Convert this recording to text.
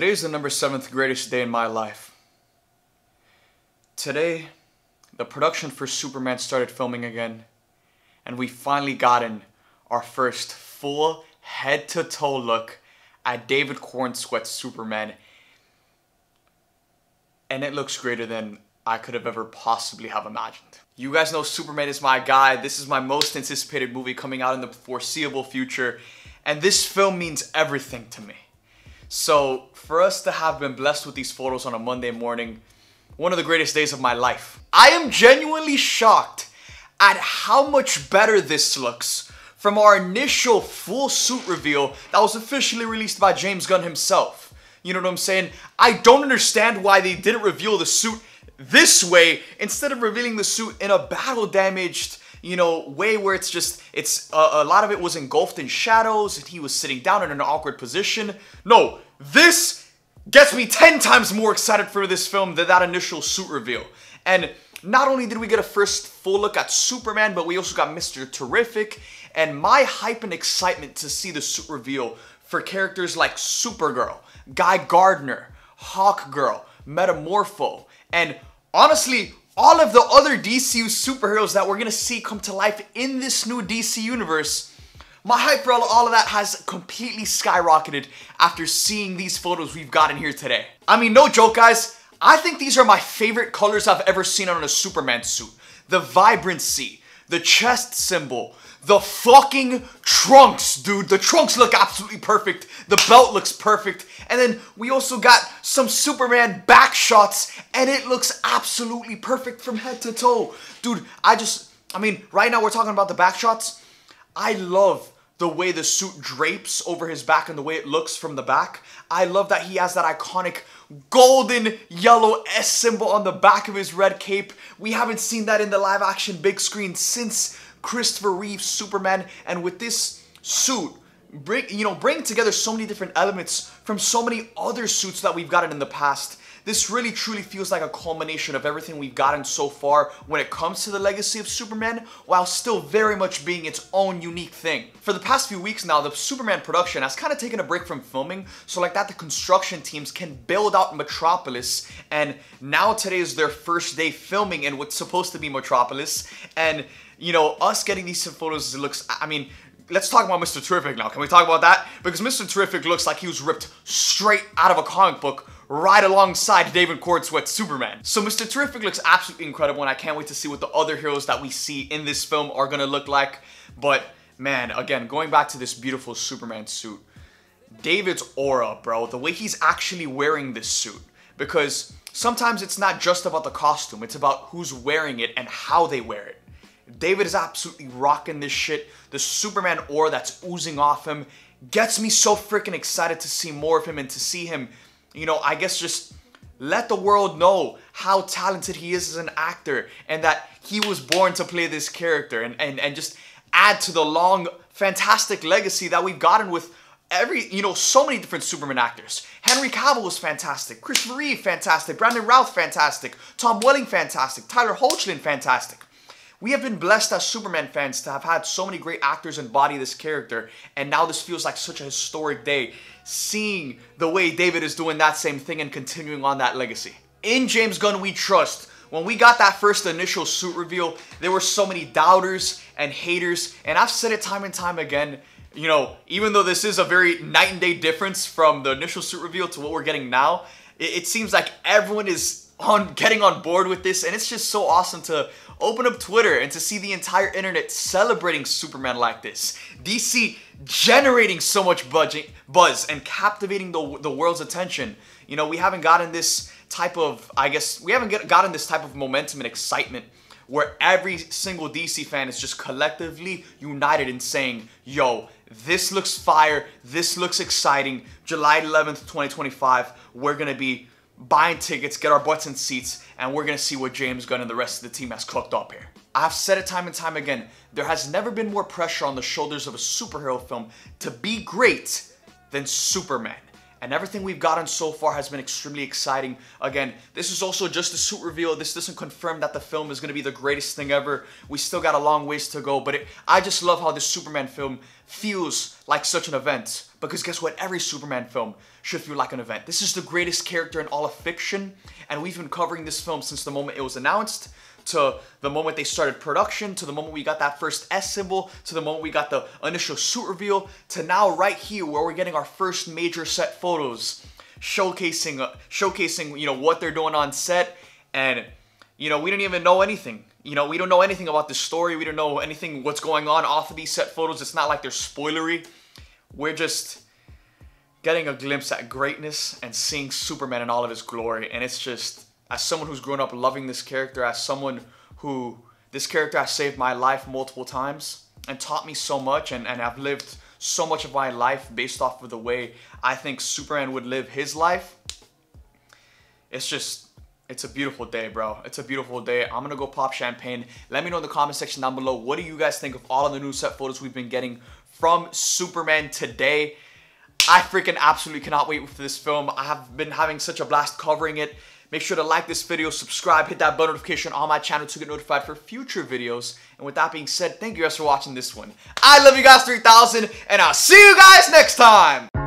Today is the number 7th greatest day in my life. Today, the production for Superman started filming again, and we finally got in our first full head-to-toe look at David Corenswet's Superman. And it looks greater than I could have ever possibly have imagined. You guys know Superman is my guy. This is my most anticipated movie coming out in the foreseeable future, and this film means everything to me. So for us to have been blessed with these photos on a Monday morning, one of the greatest days of my life. I am genuinely shocked at how much better this looks from our initial full suit reveal that was officially released by James Gunn himself. You know what I'm saying? I don't understand why they didn't reveal the suit this way instead of revealing the suit in a battle damaged, you know, way where it's just, it's a lot of it was engulfed in shadows and he was sitting down in an awkward position. No, this gets me 10 times more excited for this film than that initial suit reveal. And not only did we get a first full look at Superman, but we also got Mr. Terrific, and my hype and excitement to see the suit reveal for characters like Supergirl, Guy Gardner, Hawkgirl, Metamorpho, and honestly, all of the other DCU superheroes that we're gonna see come to life in this new DC universe. My hype for all of that has completely skyrocketed after seeing these photos we've gotten here today. I mean, no joke, guys. I think these are my favorite colors I've ever seen on a Superman suit. The vibrancy, the chest symbol, the fucking trunks, dude. The trunks look absolutely perfect. The belt looks perfect. And then we also got some Superman back shots, and it looks absolutely perfect from head to toe. Dude, I mean, right now we're talking about the back shots. I love the way the suit drapes over his back and the way it looks from the back. I love that he has that iconic golden yellow S symbol on the back of his red cape. We haven't seen that in the live action big screen since Christopher Reeve's Superman, and with this suit, bring together so many different elements from so many other suits that we've gotten in the past. This really truly feels like a culmination of everything we've gotten so far when it comes to the legacy of Superman, while still very much being its own unique thing. For the past few weeks now, the Superman production has kind of taken a break from filming, so like that the construction teams can build out Metropolis, and now today is their first day filming in what's supposed to be Metropolis, and you know, us getting these photos looks, I mean, let's talk about Mr. Terrific now. Can we talk about that? Because Mr. Terrific looks like he was ripped straight out of a comic book right alongside David Corenswet's Superman. So Mr. Terrific looks absolutely incredible, and I can't wait to see what the other heroes that we see in this film are gonna look like. But man, again, going back to this beautiful Superman suit, David's aura, bro, the way he's actually wearing this suit, because sometimes it's not just about the costume, it's about who's wearing it and how they wear it. David is absolutely rocking this shit. The Superman aura that's oozing off him gets me so freaking excited to see more of him and to see him, you know, I guess just let the world know how talented he is as an actor and that he was born to play this character and just add to the long, fantastic legacy that we've gotten with so many different Superman actors. Henry Cavill was fantastic. Christopher Reeve, fantastic. Brandon Routh, fantastic. Tom Welling, fantastic. Tyler Hoechlin, fantastic. We have been blessed as Superman fans to have had so many great actors embody this character, and now this feels like such a historic day, seeing the way David is doing that same thing and continuing on that legacy. In James Gunn we trust. When we got that first initial suit reveal, there were so many doubters and haters, and I've said it time and time again, you know, even though this is a very night and day difference from the initial suit reveal to what we're getting now, it seems like everyone is getting on board with this, and it's just so awesome to open up Twitter and to see the entire internet celebrating Superman like this. DC generating so much buzz and captivating the world's attention. You know, we haven't gotten this type of, gotten this type of momentum and excitement where every single DC fan is just collectively united in saying, yo, this looks fire, this looks exciting, July 11th, 2025, we're gonna be buying tickets, get our butts in seats, and we're gonna see what James Gunn and the rest of the team has cooked up here. I've said it time and time again, there has never been more pressure on the shoulders of a superhero film to be great than Superman. And everything we've gotten so far has been extremely exciting. Again, this is also just a suit reveal. This doesn't confirm that the film is gonna be the greatest thing ever. We still got a long ways to go, but I just love how this Superman film feels like such an event. Because guess what? Every Superman film should feel like an event. This is the greatest character in all of fiction, and we've been covering this film since the moment it was announced, to the moment they started production, to the moment we got that first S symbol, to the moment we got the initial suit reveal, to now right here where we're getting our first major set photos, showcasing, you know, what they're doing on set. And, you know, we didn't even know anything. You know, we don't know anything about the story. We don't know anything what's going on off of these set photos. It's not like they're spoilery. We're just getting a glimpse at greatness and seeing Superman in all of his glory. And it's just, as someone who's grown up loving this character, as someone who, this character has saved my life multiple times and taught me so much, and I've lived so much of my life based off of the way I think Superman would live his life. It's just, it's a beautiful day, bro. It's a beautiful day. I'm gonna go pop champagne. Let me know in the comment section down below, what do you guys think of all of the new set photos we've been getting from Superman today? I freaking absolutely cannot wait for this film. I have been having such a blast covering it. Make sure to like this video, subscribe, hit that bell notification on my channel to get notified for future videos. And with that being said, thank you guys for watching this one. I love you guys 3000, and I'll see you guys next time.